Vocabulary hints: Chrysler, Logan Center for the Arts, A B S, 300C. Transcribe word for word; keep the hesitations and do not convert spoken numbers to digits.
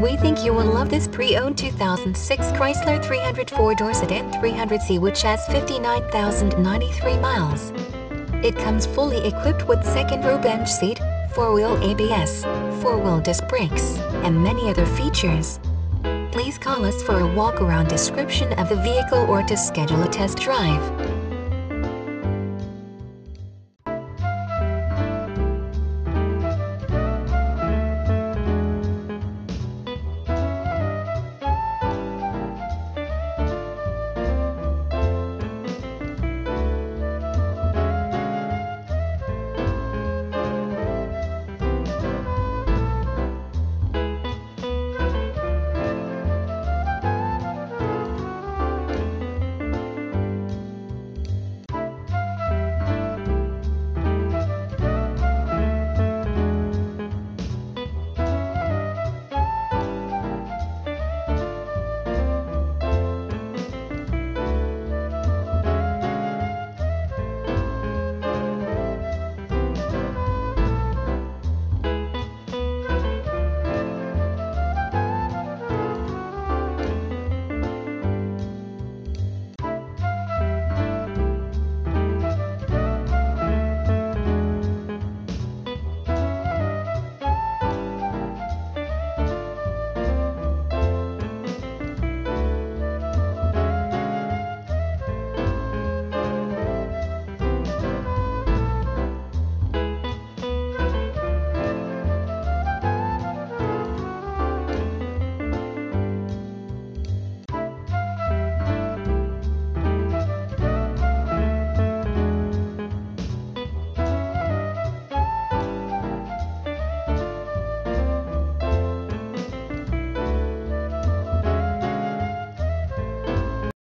We think you will love this pre-owned two thousand six Chrysler three hundred four-door sedan three hundred C, which has fifty-nine thousand ninety-three miles. It comes fully equipped with second row bench seat, four-wheel A B S, four-wheel disc brakes, and many other features. Please call us for a walk-around description of the vehicle or to schedule a test drive.